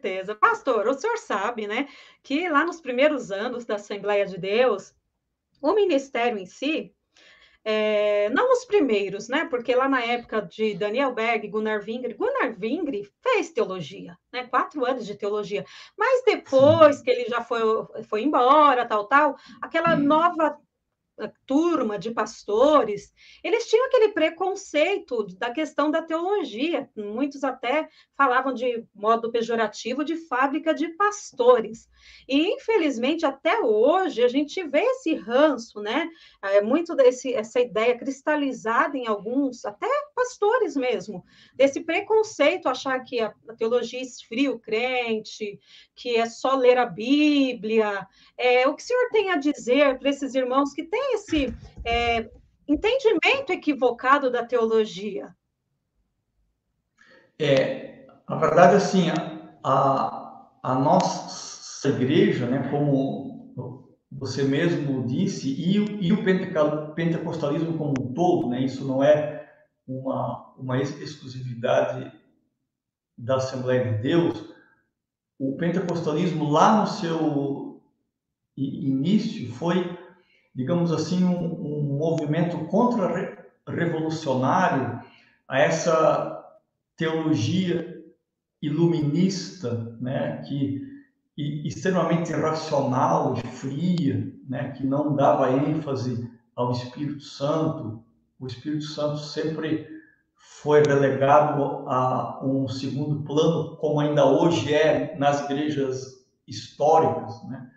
certeza. Pastor, o senhor sabe, né, que lá nos primeiros anos da Assembleia de Deus, o ministério em si, não os primeiros, né, porque lá na época de Daniel Berg, Gunnar Vingren fez teologia, né, 4 anos de teologia, mas depois que ele já foi embora, tal, aquela nova turma de pastores, eles tinham aquele preconceito da questão da teologia, muitos até falavam de modo pejorativo de fábrica de pastores, e infelizmente até hoje a gente vê esse ranço, né? Muito essa ideia cristalizada em alguns, até pastores mesmo, desse preconceito, achar que a teologia esfria o crente, que é só ler a Bíblia. O que o senhor tem a dizer para esses irmãos que têm esse entendimento equivocado da teologia? Na verdade, assim, a nossa igreja, né, como você mesmo disse, e o pentecostalismo como um todo, né, isso não é uma exclusividade da Assembleia de Deus. O pentecostalismo lá no seu início foi, digamos assim, um movimento contra-revolucionário a essa teologia iluminista, né, que extremamente racional e fria, né, que não dava ênfase ao Espírito Santo. O Espírito Santo sempre foi relegado a um segundo plano, como ainda hoje é nas igrejas históricas, né?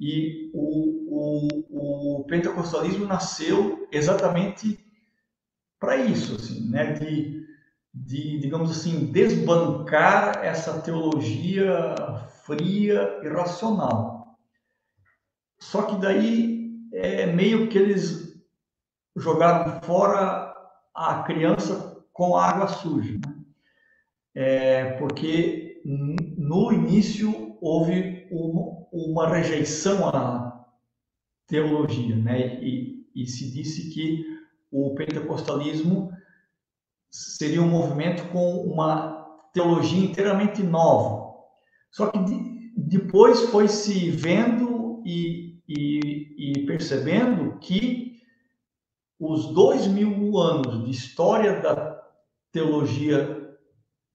E o pentecostalismo nasceu exatamente para isso, assim, né? De, digamos assim, desbancar essa teologia fria e racional. Só que daí meio que eles jogaram fora a criança com a água suja, né? Porque no início houve uma rejeição à teologia, né? E se disse que o pentecostalismo seria um movimento com uma teologia inteiramente nova. Só que depois foi se vendo e percebendo que os 2000 anos de história da teologia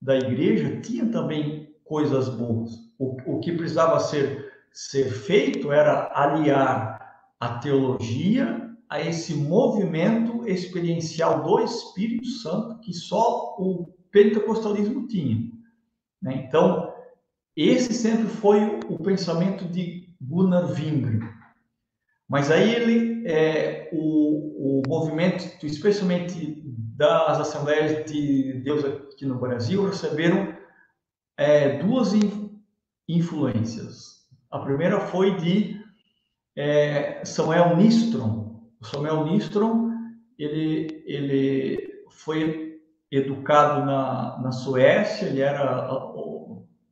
da igreja tinha também coisas boas. O que precisava ser feito era aliar a teologia a esse movimento experiencial do Espírito Santo que só o pentecostalismo tinha, né? Então, esse sempre foi o pensamento de Gunnar Vingren. Mas aí ele, o movimento, especialmente das Assembleias de Deus aqui no Brasil, receberam 2 influências. A primeira foi de Samuel Nystrom. O Samuel Nystrom, ele foi educado na Suécia, ele era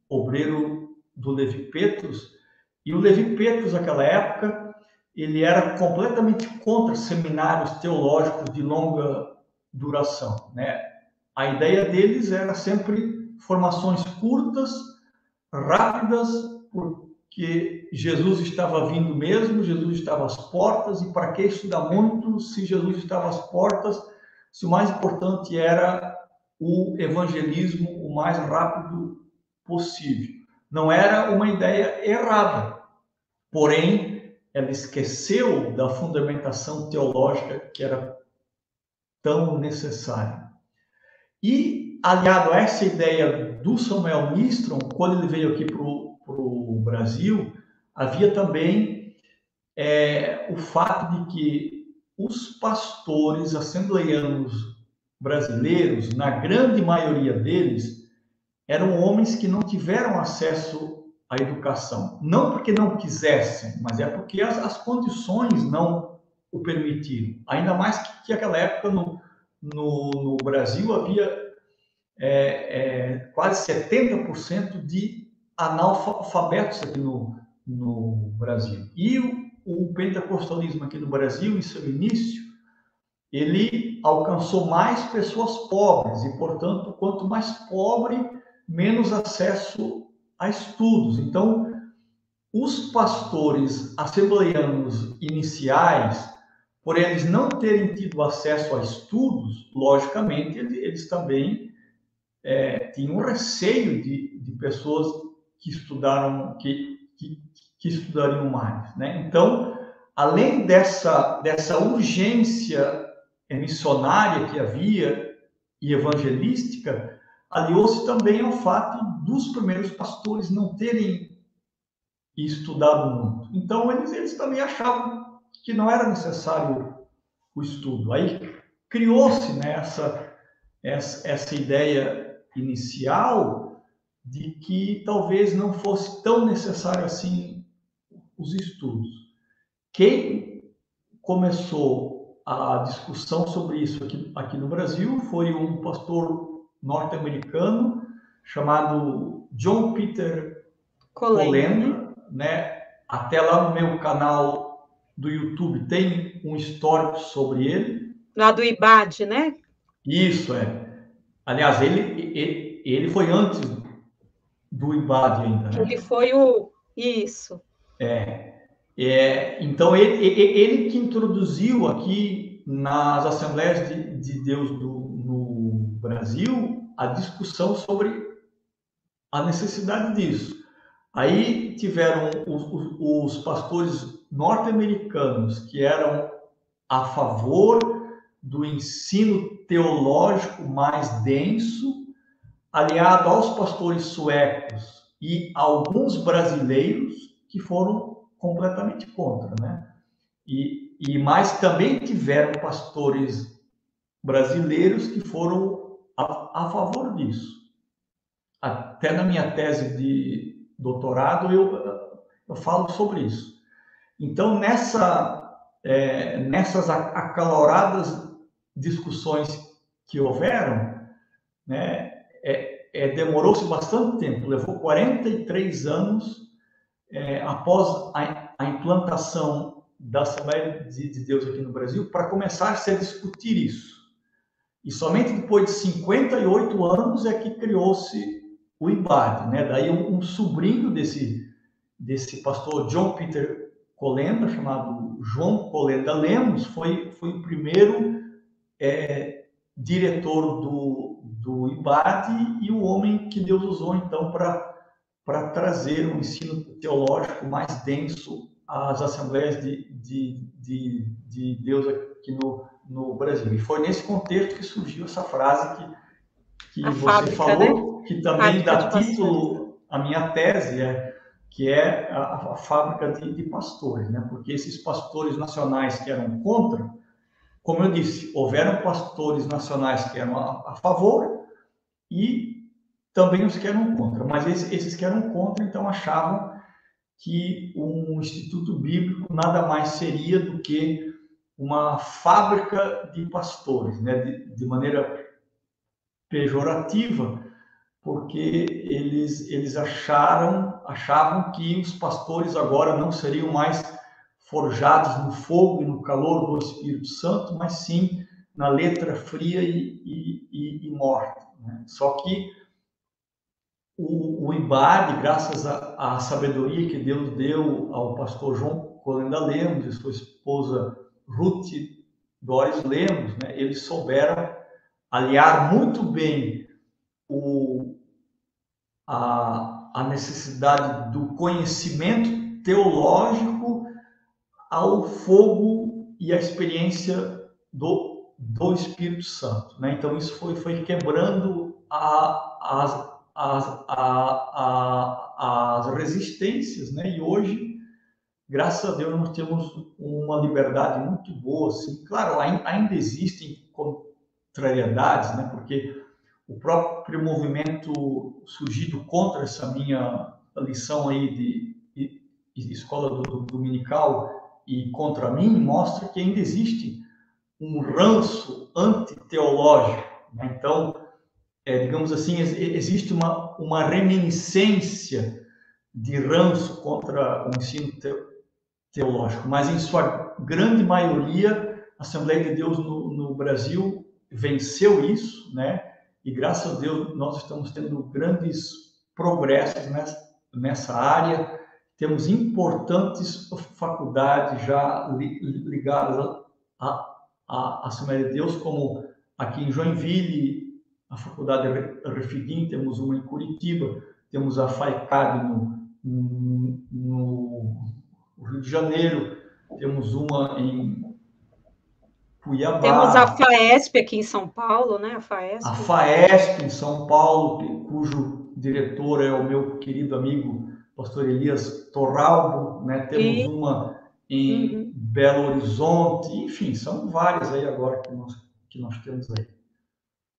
obreiro do Levi Petrus. E o Levi Petrus, naquela época, ele era completamente contra seminários teológicos de longa duração, né? A ideia deles era sempre formações curtas, rápidas, porque Jesus estava vindo mesmo, Jesus estava às portas, e para que estudar muito se Jesus estava às portas, se o mais importante era o evangelismo o mais rápido possível. Não era uma ideia errada, porém, ela esqueceu da fundamentação teológica que era tão necessária. E, aliado a essa ideia do Samuel Nystrom, quando ele veio aqui para o Brasil, havia também o fato de que os pastores assembleianos brasileiros, na grande maioria deles, eram homens que não tiveram acesso à educação. Não porque não quisessem, mas é porque as condições não o permitiram. Ainda mais que naquela época no Brasil havia quase 70% de analfabetos aqui no Brasil. E o pentecostalismo aqui no Brasil, em seu início, ele alcançou mais pessoas pobres e, portanto, quanto mais pobre, menos acesso a estudos. Então, os pastores assembleianos iniciais, por eles não terem tido acesso a estudos, logicamente, eles também tinham receio de pessoas que estudaram, que estudariam mais, né? Então, além dessa urgência missionária que havia e evangelística, aliou-se também ao fato dos primeiros pastores não terem estudado muito. Então, eles também achavam que não era necessário o estudo. Aí criou-se, né, essa ideia inicial de que talvez não fosse tão necessário assim os estudos. Quem começou a discussão sobre isso aqui no Brasil foi um pastor norte-americano chamado John Peter Kolenda, né? Até lá no meu canal do YouTube tem um histórico sobre ele. Lá do Ibade, né? Isso, é. Aliás, ele foi antes do Ibade ainda, né? Ele foi o... Isso. Então, ele que introduziu aqui nas Assembleias de Deus no Brasil a discussão sobre a necessidade disso. Aí tiveram os pastores norte-americanos que eram a favor do ensino teológico mais denso, aliado aos pastores suecos e alguns brasileiros que foram completamente contra, né? Mas também tiveram pastores brasileiros que foram a favor disso. Até na minha tese de doutorado eu falo sobre isso. Então, nessas acaloradas discussões que houveram, né, demorou-se bastante tempo, levou 43 anos após a implantação da Assembleia de Deus aqui no Brasil para começar-se a discutir isso. E somente depois de 58 anos é que criou-se o Ibade, né? Daí um sobrinho desse pastor John Peter Kolenda, chamado João Kolenda Lemos, foi o primeiro diretor do Ibade e o homem que Deus usou, então, para trazer um ensino teológico mais denso às Assembleias de Deus aqui no Brasil. E foi nesse contexto que surgiu essa frase que você falou, né? Que também dá título à minha tese, que é a fábrica de pastores, né? Porque esses pastores nacionais que eram contra, como eu disse, houveram pastores nacionais que eram a favor e também os que eram contra. Mas esses que eram contra, então, achavam que um instituto bíblico nada mais seria do que uma fábrica de pastores, né? De maneira pejorativa, porque eles achavam que os pastores agora não seriam mais forjados no fogo e no calor do Espírito Santo, mas sim na letra fria e morta, né? Só que o Ibade, graças à sabedoria que Deus deu ao pastor João Kolenda Lemos e sua esposa Ruth Dóris Lemos, né, eles souberam aliar muito bem a necessidade do conhecimento teológico ao fogo e à experiência do Espírito Santo, né? Então, isso foi quebrando as resistências, né? E hoje, graças a Deus, nós temos uma liberdade muito boa, assim. Claro, ainda existem contrariedades, né? Porque o próprio movimento surgido contra essa minha lição aí de escola dominical e contra mim, mostra que ainda existe um ranço antiteológico, né? Então, digamos assim, existe uma reminiscência de ranço contra o ensino teológico, mas em sua grande maioria, a Assembleia de Deus no Brasil venceu isso, né? E graças a Deus nós estamos tendo grandes progressos nessa área. Temos importantes faculdades já ligadas à Assembleia de Deus, como aqui em Joinville, a Faculdade Refidim, temos uma em Curitiba, temos a FAICAD no Rio de Janeiro, temos uma em Cuiabá. Temos a FAESP aqui em São Paulo, né? A FAESP em São Paulo, cujo diretor é o meu querido amigo pastor Elias Torraldo, né? Temos uma em Belo Horizonte, enfim, são várias aí agora que nós temos aí.